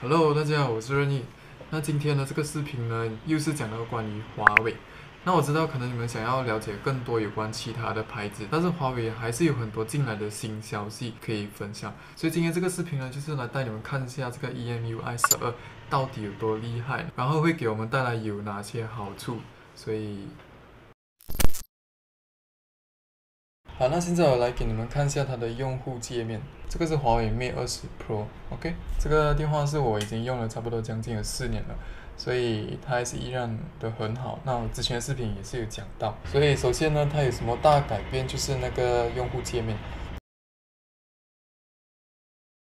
Hello， 大家好，我是任意。那今天的这个视频呢，又是讲到关于华为。那我知道可能你们想要了解更多有关其他的牌子，但是华为还是有很多进来的新消息可以分享。所以今天这个视频呢，就是来带你们看一下这个 EMUI 12到底有多厉害，然后会给我们带来有哪些好处。所以，好，那现在我来给你们看一下它的用户界面。 这个是华为 Mate 20 Pro，OK，这个电话是我已经用了差不多将近有4年了，所以它还是依然的很好。那我之前的视频也是有讲到，所以首先呢，它有什么大改变就是那个用户界面。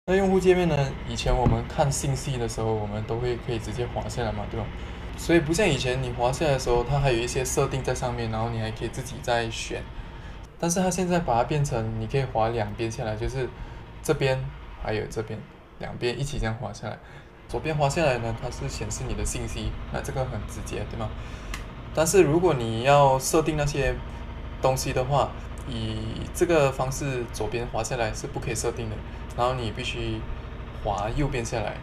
那用户界面呢，以前我们看信息的时候，我们都会可以直接滑下来嘛，对吧？ 所以不像以前你滑下来的时候，它还有一些设定在上面，然后你还可以自己再选。但是它现在把它变成你可以滑两边下来，就是 这边还有这边，两边一起这样滑下来。左边滑下来呢，它是显示你的信息，那这个很直接，对吗？但是如果你要设定那些东西的话，以这个方式左边滑下来是不可以设定的，然后你必须滑右边下来。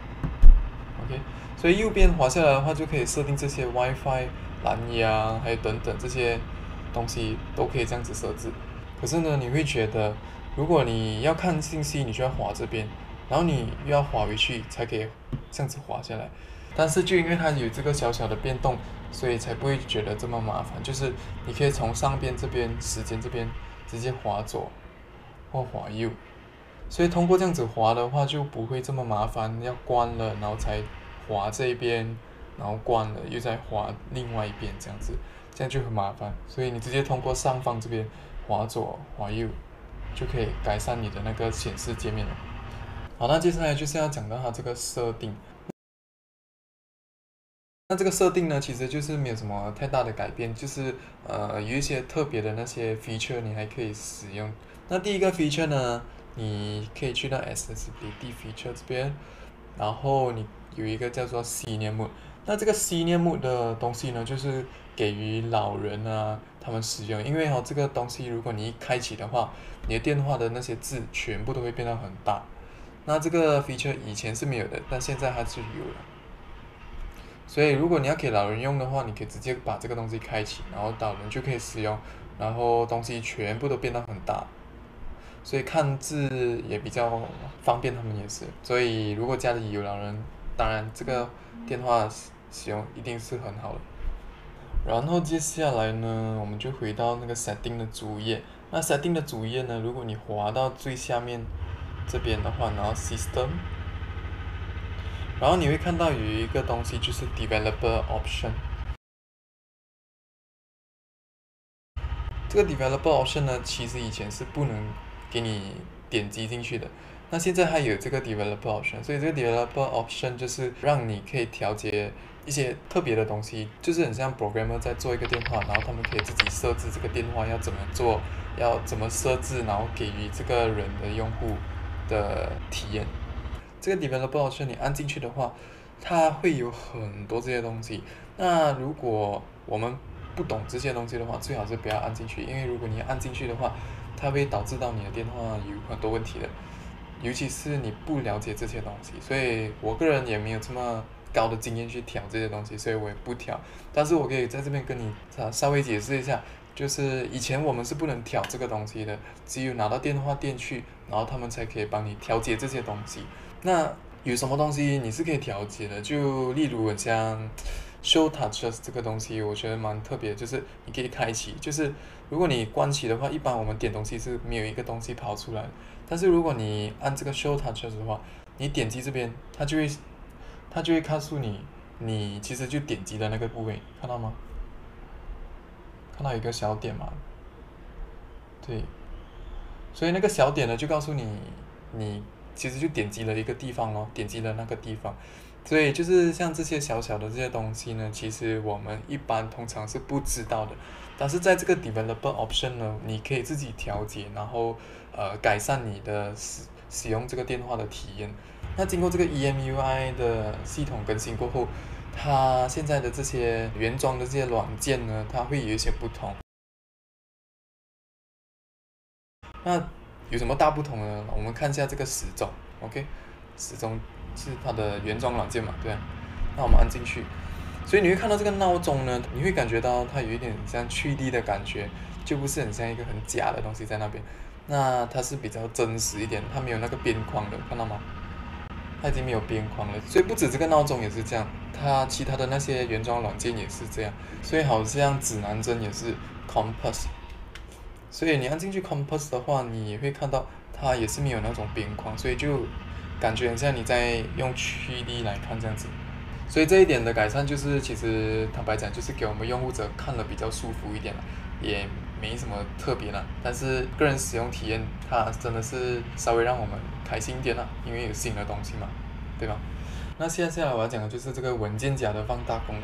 OK， 所以右边滑下来的话，就可以设定这些 WiFi、蓝牙还有等等这些东西都可以这样子设置。可是呢，你会觉得， 如果你要看信息，你就要滑这边，然后你又要滑回去才可以这样子滑下来。但是就因为它有这个小小的变动，所以才不会觉得这么麻烦。就是你可以从上边这边、时间这边直接滑左或滑右，所以通过这样子滑的话就不会这么麻烦。要关了，然后才滑这一边，然后关了又再滑另外一边，这样子，这样就很麻烦。所以你直接通过上方这边滑左、滑右 就可以改善你的那个显示界面了。好，那接下来就是要讲到它这个设定。那这个设定呢，其实就是没有什么太大的改变，就是有一些特别的那些 feature 你还可以使用。那第一个 feature 呢，你可以去到 Accessibility Feature 这边，然后你有一个叫做 Cinema Mode。那这个 Cinema Mode 的东西呢，就是给予老人啊 他们使用，因为哦，这个东西如果你一开启的话，你的电话的那些字全部都会变得很大。那这个 feature 以前是没有的，但现在它是有了。所以如果你要给老人用的话，你可以直接把这个东西开启，然后老人就可以使用，然后东西全部都变得很大，所以看字也比较方便，他们也是。所以如果家里有老人，当然这个电话使用一定是很好的。 然后接下来呢，我们就回到那个 setting 的主页。那 setting 的主页呢，如果你滑到最下面这边的话，然后 system， 然后你会看到有一个东西就是 Developer Option。这个 Developer Option 呢，其实以前是不能给你点击进去的。那现在还有这个 Developer Option， 所以这个 Developer Option 就是让你可以调节 一些特别的东西，就是很像 programmer 在做一个电话，然后他们可以自己设置这个电话要怎么做，要怎么设置，然后给予这个人的用户的体验。这个 developer option 你按进去的话，它会有很多这些东西。那如果我们不懂这些东西的话，最好是不要按进去，因为如果你按进去的话，它会导致到你的电话有很多问题的，尤其是你不了解这些东西。所以我个人也没有这么 高的经验去调这些东西，所以我也不调。但是我可以在这边跟你稍微解释一下，就是以前我们是不能调这个东西的，只有拿到电话店去，然后他们才可以帮你调节这些东西。那有什么东西你是可以调节的？就例如像 Show Touches 这个东西，我觉得蛮特别，就是你可以开启，就是如果你关起的话，一般我们点东西是没有一个东西跑出来，但是如果你按这个 Show Touches 的话，你点击这边，它就会告诉你，你其实就点击的那个部位，看到吗？看到一个小点嘛？对，所以那个小点呢，就告诉你，你其实就点击了一个地方咯，点击了那个地方。所以就是像这些小小的这些东西呢，其实我们一般通常是不知道的。但是在这个 Developer Option 呢，你可以自己调节，然后改善你的使用这个电话的体验。 那经过这个 EMUI 的系统更新过后，它现在的这些原装的这些软件呢，它会有一些不同。那有什么大不同呢？我们看一下这个时钟 ，OK， 时钟是它的原装软件嘛，对啊。那我们按进去，所以你会看到这个闹钟呢，你会感觉到它有一点像 3D 的感觉，就不是很像一个很假的东西在那边。那它是比较真实一点，它没有那个边框的，看到吗？它已经没有边框了。所以不止这个闹钟也是这样，它其他的那些原装软件也是这样。所以好像指南针也是 compass。所以你按进去 compass 的话，你也会看到它也是没有那种边框，所以就感觉很像你在用 3D 来看这样子。所以这一点的改善就是，其实坦白讲，就是给我们用户者看了比较舒服一点了，也没什么特别啦。但是个人使用体验，它真的是稍微让我们开心一点啦，因为有新的东西嘛，对吧？那接下来我要讲的就是这个文件夹的放大功能。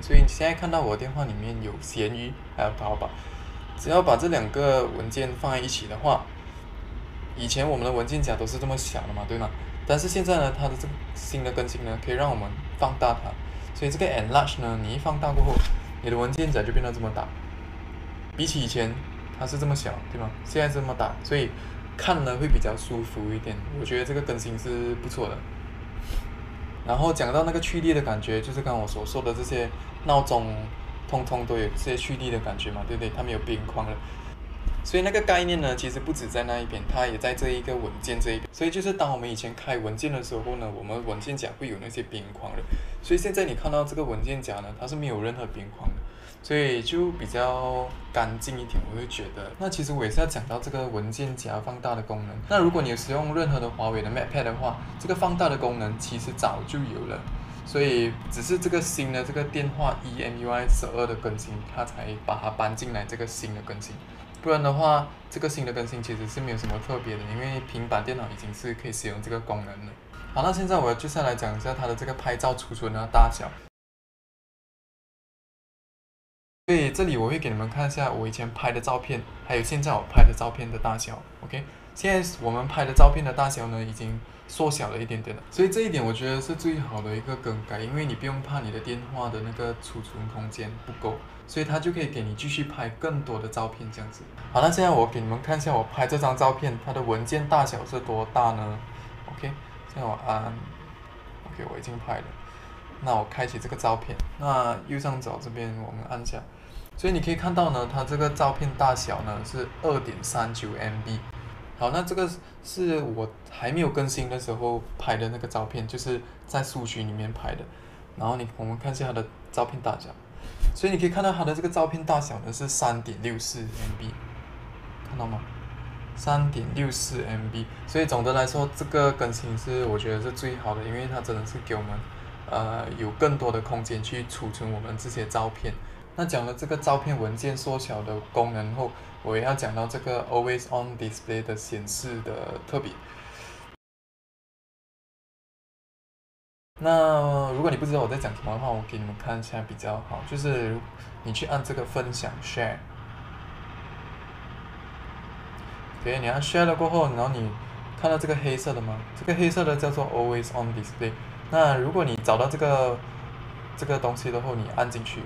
所以你现在看到我的电话里面有闲鱼还有淘宝，只要把这两个文件放在一起的话，以前我们的文件夹都是这么小的嘛，对吗？但是现在呢，它的这个新的更新呢，可以让我们放大它。所以这个 enlarge 呢，你一放大过后，你的文件夹就变得这么大。比起以前，它是这么小，对吗？现在这么大，所以看了会比较舒服一点。我觉得这个更新是不错的。然后讲到那个驱力的感觉，就是刚刚我所说的这些闹钟，通通都有这些驱力的感觉嘛，对不对？它没有边框了。所以那个概念呢，其实不止在那一边，它也在这一个文件这一边。所以就是当我们以前开文件的时候呢，我们文件夹会有那些边框的。所以现在你看到这个文件夹呢，它是没有任何边框的，所以就比较干净一点，我会觉得。那其实我也是要讲到这个文件夹放大的功能。那如果你有使用任何的华为的 MacPad 的话，这个放大的功能其实早就有了。所以只是这个新的这个电话 EMUI12 的更新，它才把它搬进来这个新的更新。不然的话，这个新的更新其实是没有什么特别的，因为平板电脑已经是可以使用这个功能了。好，那现在我接下来讲一下它的这个拍照储存的大小。所以这里我会给你们看一下我以前拍的照片，还有现在我拍的照片的大小。OK， 现在我们拍的照片的大小呢，已经缩小了一点点了。所以这一点我觉得是最好的一个更改，因为你不用怕你的电话的那个储存空间不够。所以它就可以给你继续拍更多的照片这样子。好，那现在我给你们看一下我拍这张照片，它的文件大小是多大呢 ？OK， 现在我按 ，OK， 我已经拍了。那我开启这个照片，那右上角这边我们按下，所以你可以看到呢，它这个照片大小呢是 2.39MB。好，那这个是我还没有更新的时候拍的那个照片，就是在搜寻里面拍的。然后我们看一下它的照片大小。所以你可以看到它的这个照片大小呢是 3.64MB， 看到吗？ 3.64MB。 所以总的来说，这个更新是我觉得是最好的，因为它真的是给我们有更多的空间去储存我们这些照片。那讲了这个照片文件缩小的功能后，我也要讲到这个 Always On Display 的显示的特别。那如果你不知道我在讲什么的话，我给你们看一下比较好，就是你去按这个分享 share， OK， 你按 share 了过后，然后你看到这个黑色的吗？这个黑色的叫做 Always On Display。那如果你找到这个东西的话，你按进去。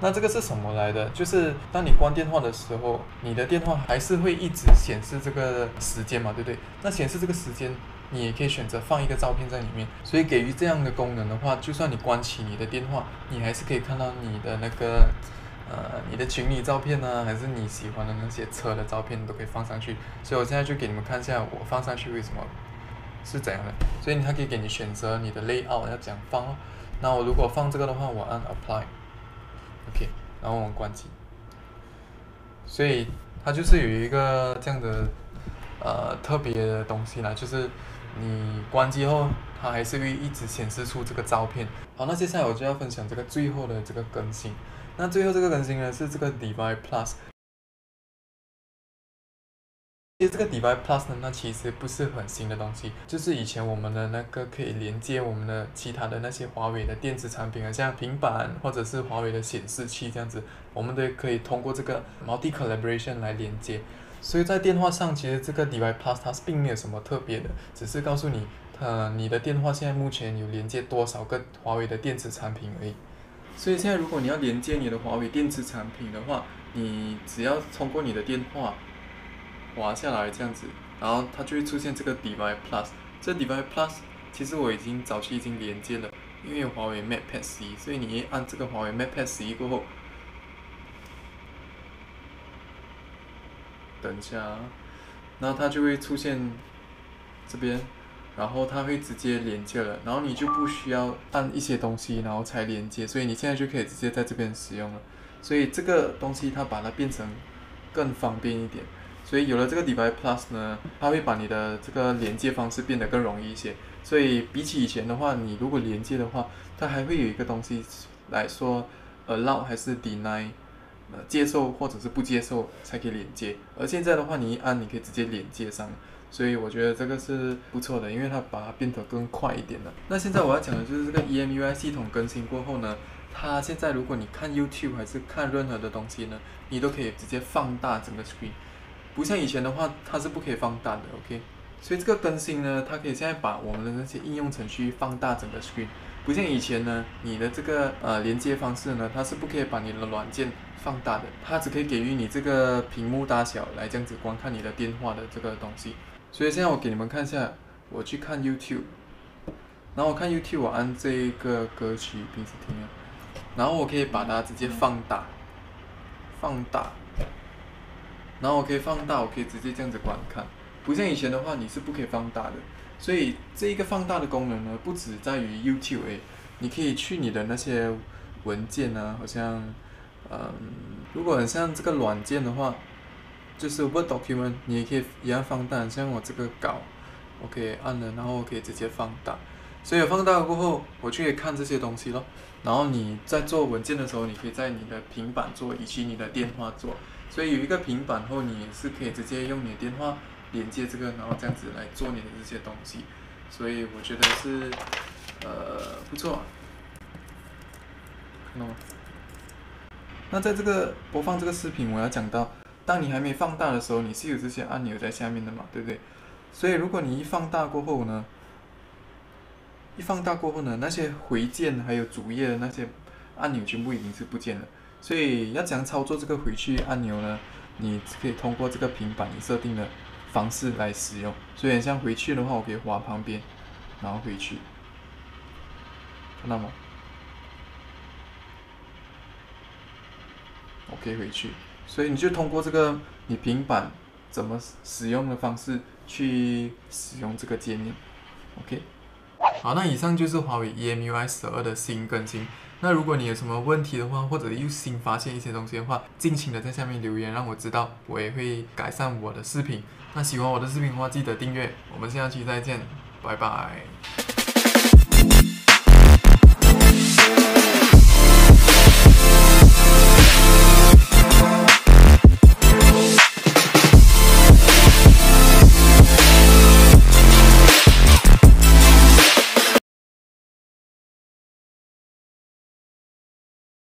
那这个是什么来的？就是当你关电话的时候，你的电话还是会一直显示这个时间嘛，对不对？那显示这个时间，你也可以选择放一个照片在里面。所以给予这样的功能的话，就算你关起你的电话，你还是可以看到你的那个你的情侣照片啊，还是你喜欢的那些车的照片，你都可以放上去。所以我现在就给你们看一下我放上去为什么是怎样的。所以它可以给你选择你的 layout 要怎样放咯。那我如果放这个的话，我按 apply， OK， 然后我们关机。所以它就是有一个这样的特别的东西啦，就是你关机后，它还是会一直显示出这个照片。好，那接下来我就要分享这个最后的这个更新。那最后这个更新呢是这个 Device Plus。其实这个 Device Plus 呢，那其实不是很新的东西，就是以前我们的那个可以连接我们的其他的那些华为的电子产品，像平板或者是华为的显示器这样子，我们都可以通过这个 Multi-Collaboration 来连接。所以在电话上，其实这个 Device Plus 它是并没有什么特别的，只是告诉你，你的电话现在目前有连接多少个华为的电子产品而已。所以现在如果你要连接你的华为电子产品的话，你只要通过你的电话滑下来这样子，然后它就会出现这个 Device Plus。这 Device Plus 其实我已经早期已经连接了，因为有华为 MatePad 11，所以你一按这个华为 MatePad 11过后，等一下，那它就会出现这边，然后它会直接连接了，然后你就不需要按一些东西然后才连接，所以你现在就可以直接在这边使用了。所以这个东西它把它变成更方便一点。 所以有了这个 Device Plus 呢，它会把你的这个连接方式变得更容易一些。所以比起以前的话，你如果连接的话，它还会有一个东西来说 allow 还是 deny， 接受或者是不接受才可以连接。而现在的话，你一按你可以直接连接上，所以我觉得这个是不错的，因为它把它变得更快一点了。那现在我要讲的就是这个 EMUI 系统更新过后呢，它现在如果你看 YouTube 还是看任何的东西呢，你都可以直接放大整个 screen。 不像以前的话，它是不可以放大的 ，OK。所以这个更新呢，它可以现在把我们的那些应用程序放大整个 screen。不像以前呢，你的这个连接方式呢，它是不可以把你的软件放大的，它只可以给予你这个屏幕大小来这样子观看你的电话的这个东西。所以现在我给你们看一下，我去看 YouTube， 然后我看 YouTube， 我按这个歌曲平时听的，然后我可以把它直接放大，放大。 然后我可以放大，我可以直接这样子观看，不像以前的话你是不可以放大的。所以这一个放大的功能呢，不只在于 YouTube， 你可以去你的那些文件啊，好像，如果很像这个软件的话，就是 Word Document， 你也可以一样放大。像我这个稿，我可以按了，然后我可以直接放大。所以放大过后，我就可以看这些东西咯。然后你在做文件的时候，你可以在你的平板做，以及你的电话做。 所以有一个平板后，你是可以直接用你的电话连接这个，然后这样子来做你的这些东西，所以我觉得是不错、啊，看到吗？那在这个播放这个视频，我要讲到，当你还没放大的时候，你是有这些按钮在下面的嘛，对不对？所以如果你一放大过后呢，那些回键还有主页的那些按钮全部已经是不见了。 所以要怎样操作这个回去按钮呢？你可以通过这个平板你设定的方式来使用。所以像回去的话，我可以滑旁边，然后回去，看到吗？我可以回去。所以你就通过这个你平板怎么使用的方式去使用这个界面 ，OK。 好，那以上就是华为 EMUI 12的新更新。那如果你有什么问题的话，或者又新发现一些东西的话，尽情的在下面留言让我知道，我也会改善我的视频。那喜欢我的视频的话，记得订阅。我们下期再见，拜拜。